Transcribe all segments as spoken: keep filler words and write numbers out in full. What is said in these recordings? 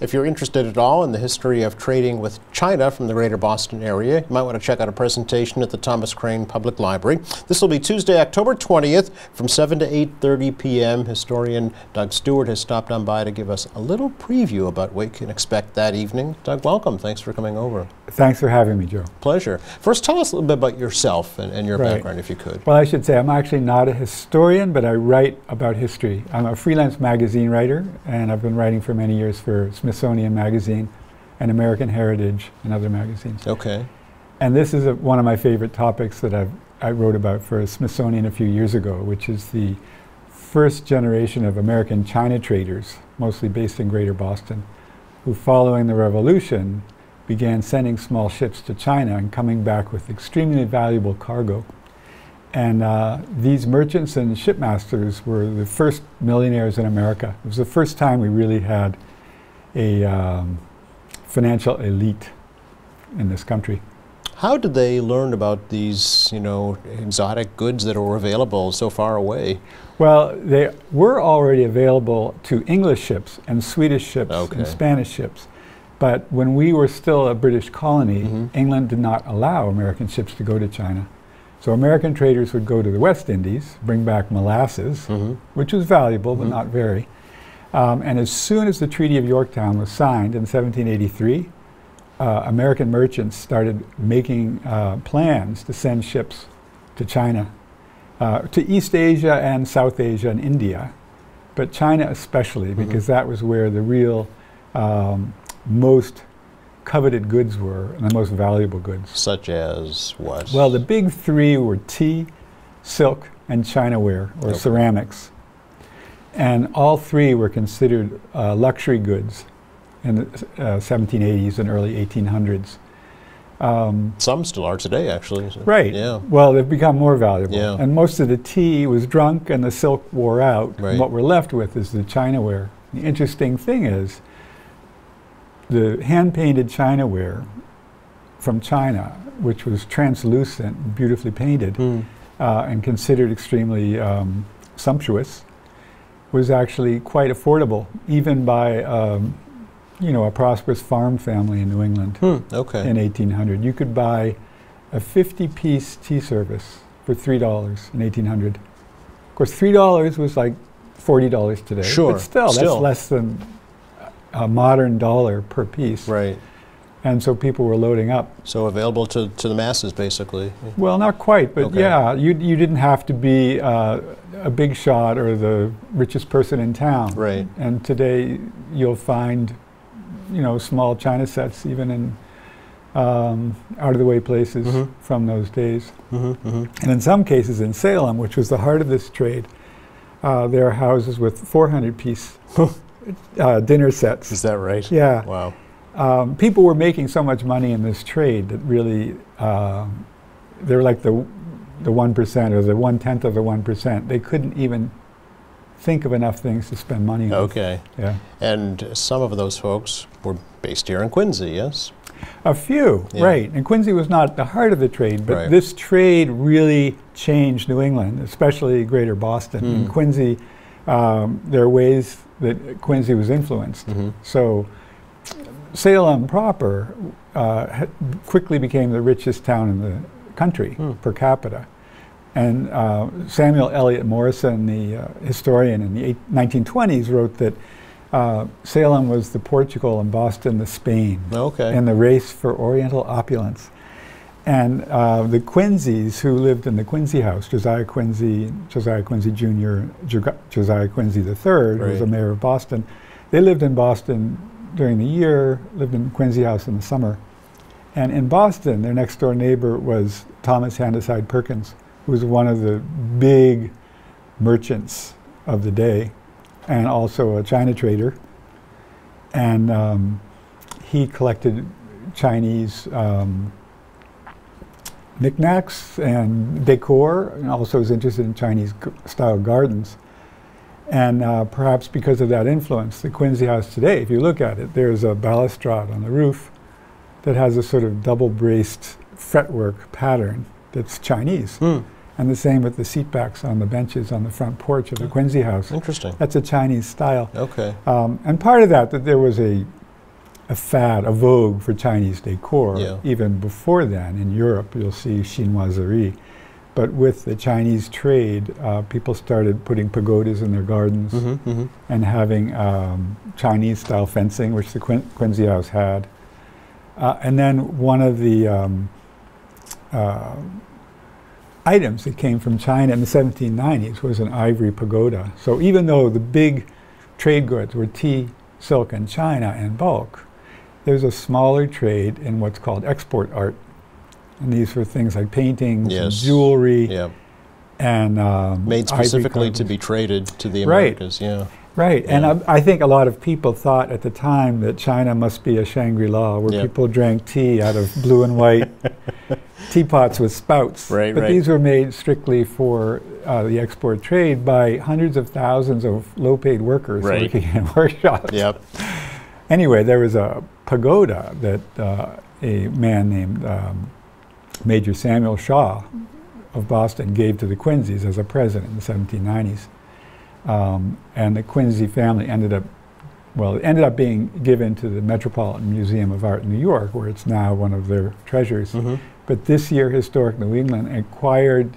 If you're interested at all in the history of trading with China from the greater Boston area, you might want to check out a presentation at the Thomas Crane Public Library. This will be Tuesday, October twentieth from seven to eight thirty p m Historian Doug Stewart has stopped on by to give us a little preview about what you can expect that evening. Doug, welcome. Thanks for coming over. Thanks for having me, Joe. Pleasure. First, tell us a little bit about yourself and, and your right. background, if you could. Well, I should say I'm actually not a historian, but I write about history. I'm a freelance magazine writer, and I've been writing for many years for Smithsonian Magazine and American Heritage and other magazines. Okay. And this is a, one of my favorite topics that I've, I wrote about for Smithsonian a few years ago, which is the first generation of American China traders, mostly based in Greater Boston, who following the Revolution began sending small ships to China and coming back with extremely valuable cargo. And uh, these merchants and shipmasters were the first millionaires in America. It was the first time we really had a um, financial elite in this country. How did they learn about these, you know, exotic goods that were available so far away? Well, they were already available to English ships and Swedish ships okay. and Spanish ships. But when we were still a British colony, mm-hmm. England did not allow American ships to go to China. So American traders would go to the West Indies, bring back molasses, mm-hmm. which was valuable, mm-hmm. but not very. Um, and as soon as the Treaty of Yorktown was signed in seventeen eighty-three, Uh, American merchants started making uh, plans to send ships to China, uh, to East Asia and South Asia and India, but China especially, mm-hmm. because that was where the real um, most coveted goods were and the most valuable goods. Such as what? Well, the big three were tea, silk, and Chinaware, or okay. ceramics. And all three were considered uh, luxury goods in the uh, seventeen eighties and early eighteen hundreds. Um, Some still are today, actually. So. Right. Yeah. Well, they've become more valuable. Yeah. And most of the tea was drunk and the silk wore out. Right. And what we're left with is the Chinaware. The interesting thing is the hand-painted Chinaware from China, which was translucent, beautifully painted, mm. uh, and considered extremely um, sumptuous, was actually quite affordable, even by um, you know, a prosperous farm family in New England hmm, okay. in eighteen hundred. You could buy a fifty-piece tea service for three dollars in eighteen hundred. Of course, three dollars was like forty dollars today. Sure, but still, still, that's less than a modern dollar per piece. Right. And so people were loading up. So available to, to the masses, basically. Well, not quite, but okay. yeah, you, you didn't have to be uh, a big shot or the richest person in town. Right. And today you'll find, you know, small China sets, even in um, out-of-the-way places mm-hmm. from those days. Mm-hmm, mm-hmm. And in some cases in Salem, which was the heart of this trade, uh, there are houses with four hundred piece uh, dinner sets. Is that right? Yeah. Wow. Um, people were making so much money in this trade that really, uh, they were like the the one percent or the one-tenth of the one percent. They couldn't even think of enough things to spend money on. Okay. Yeah. And some of those folks were based here in Quincy, yes? A few, yeah. right. And Quincy was not the heart of the trade, but right. this trade really changed New England, especially Greater Boston. Mm. In Quincy, um, there are ways that Quincy was influenced. Mm-hmm. So Salem proper uh, quickly became the richest town in the country mm. per capita. And uh, Samuel Eliot Morison, the uh, historian in the nineteen twenties, wrote that uh, Salem was the Portugal and Boston the Spain okay. in the race for Oriental opulence. And uh, the Quincy's who lived in the Quincy House, Josiah Quincy, Josiah Quincy Junior, Josiah Quincy the third, right. who was the mayor of Boston, they lived in Boston during the year, lived in Quincy House in the summer. And in Boston, their next door neighbor was Thomas Handasyde Perkins, who was one of the big merchants of the day and also a China trader. And um, he collected Chinese um, knickknacks and decor, and also was interested in Chinese style gardens. And uh, perhaps because of that influence, the Quincy House today, if you look at it, there's a balustrade on the roof that has a sort of double-braced fretwork pattern that's Chinese. Mm. And the same with the seatbacks on the benches on the front porch of the Quincy House. Interesting. That's a Chinese style. Okay. Um, and part of that, that there was a a fad, a vogue for Chinese decor. Yeah. Even before then, in Europe, you'll see chinoiserie. But with the Chinese trade, uh, people started putting pagodas in their gardens, mm-hmm, mm-hmm. and having um, Chinese-style fencing, which the Quin Quincy House had. Uh, and then one of the um, uh, items that came from China in the seventeen nineties was an ivory pagoda. So even though the big trade goods were tea, silk, and china in bulk, there's a smaller trade in what's called export art. And these were things like paintings, yes. and jewelry, yeah. and um, made specifically to be traded to the Americas. Right. Yeah, right. Yeah. And I, I think a lot of people thought at the time that China must be a Shangri-La, where yep. people drank tea out of blue and white teapots with spouts. Right. But right. these were made strictly for uh, the export trade by hundreds of thousands of low-paid workers right. working in workshops. Yep. Anyway, there was a pagoda that uh, a man named Um, Major Samuel Shaw of Boston gave to the Quincy's as a present in the seventeen nineties. Um, and the Quincy family ended up, well, it ended up being given to the Metropolitan Museum of Art in New York, where it's now one of their treasures. Mm-hmm. But this year, Historic New England acquired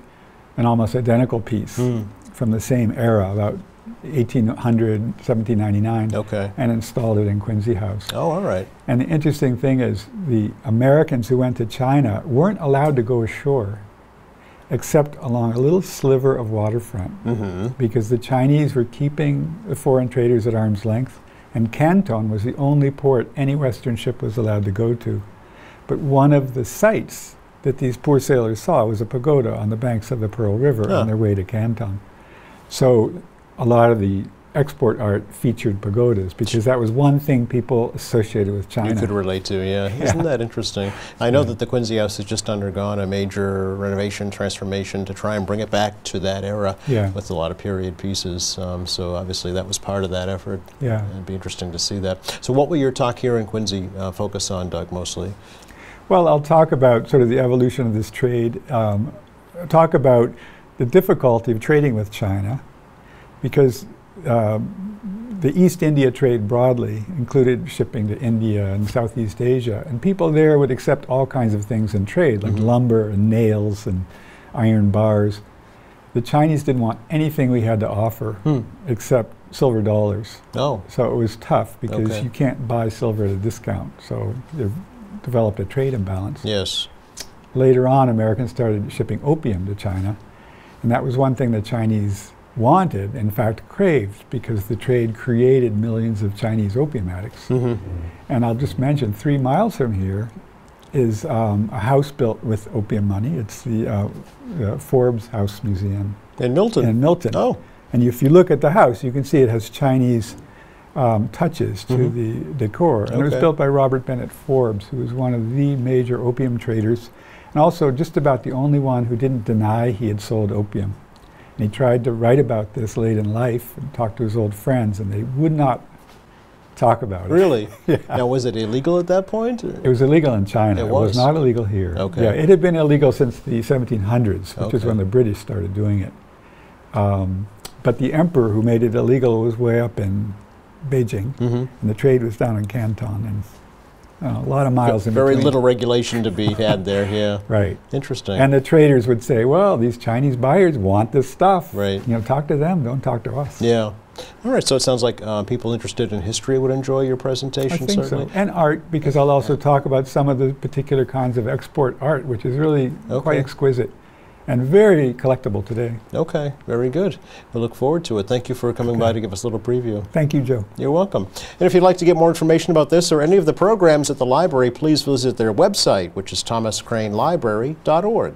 an almost identical piece mm. from the same era, about eighteen hundred, seventeen ninety-nine, okay. and installed it in Quincy House. Oh, all right. And the interesting thing is the Americans who went to China weren't allowed to go ashore except along a little sliver of waterfront, mm-hmm. because the Chinese were keeping the foreign traders at arm's length, and Canton was the only port any Western ship was allowed to go to. But one of the sights that these poor sailors saw was a pagoda on the banks of the Pearl River huh. on their way to Canton. So a lot of the export art featured pagodas, because that was one thing people associated with China. You could relate to, yeah. yeah. Isn't that interesting? I know yeah. that the Quincy House has just undergone a major renovation, transformation to try and bring it back to that era yeah. with a lot of period pieces. Um, so obviously that was part of that effort. Yeah. It'd be interesting to see that. So what will your talk here in Quincy uh, focus on, Doug, mostly? Well, I'll talk about sort of the evolution of this trade, um, talk about the difficulty of trading with China, because uh, the East India trade broadly included shipping to India and Southeast Asia, and people there would accept all kinds of things in trade, like mm-hmm. lumber and nails and iron bars. The Chinese didn't want anything we had to offer hmm. except silver dollars. Oh. So it was tough, because okay. you can't buy silver at a discount, so they've developed a trade imbalance. Yes. Later on, Americans started shipping opium to China, and that was one thing the Chinese wanted, in fact craved, because the trade created millions of Chinese opium addicts. Mm-hmm. And I'll just mention, three miles from here is um, a house built with opium money. It's the, uh, the Forbes House Museum. In Milton? In Milton. Oh. And if you look at the house, you can see it has Chinese um, touches to mm-hmm. the decor. And okay. it was built by Robert Bennett Forbes, who was one of the major opium traders, and also just about the only one who didn't deny he had sold opium. And he tried to write about this late in life and talk to his old friends, and they would not talk about it. Really? yeah. Now, was it illegal at that point? It was illegal in China. It was, it was not illegal here. Okay. Yeah, it had been illegal since the seventeen hundreds, which okay. is when the British started doing it. Um, but the emperor who made it illegal was way up in Beijing, mm-hmm. and the trade was down in Canton. And Uh, a lot of miles in between. Very little regulation to be had there, yeah. Right. Interesting. And the traders would say, well, these Chinese buyers want this stuff. Right. You know, talk to them, don't talk to us. Yeah. All right, so it sounds like uh, people interested in history would enjoy your presentation, certainly. I think so. And art, because I'll also talk about some of the particular kinds of export art, which is really okay. quite exquisite and very collectible today. Okay, very good. We look forward to it. Thank you for coming okay. by to give us a little preview. Thank you, Joe. You're welcome. And if you'd like to get more information about this or any of the programs at the library, please visit their website, which is thomas crane library dot org.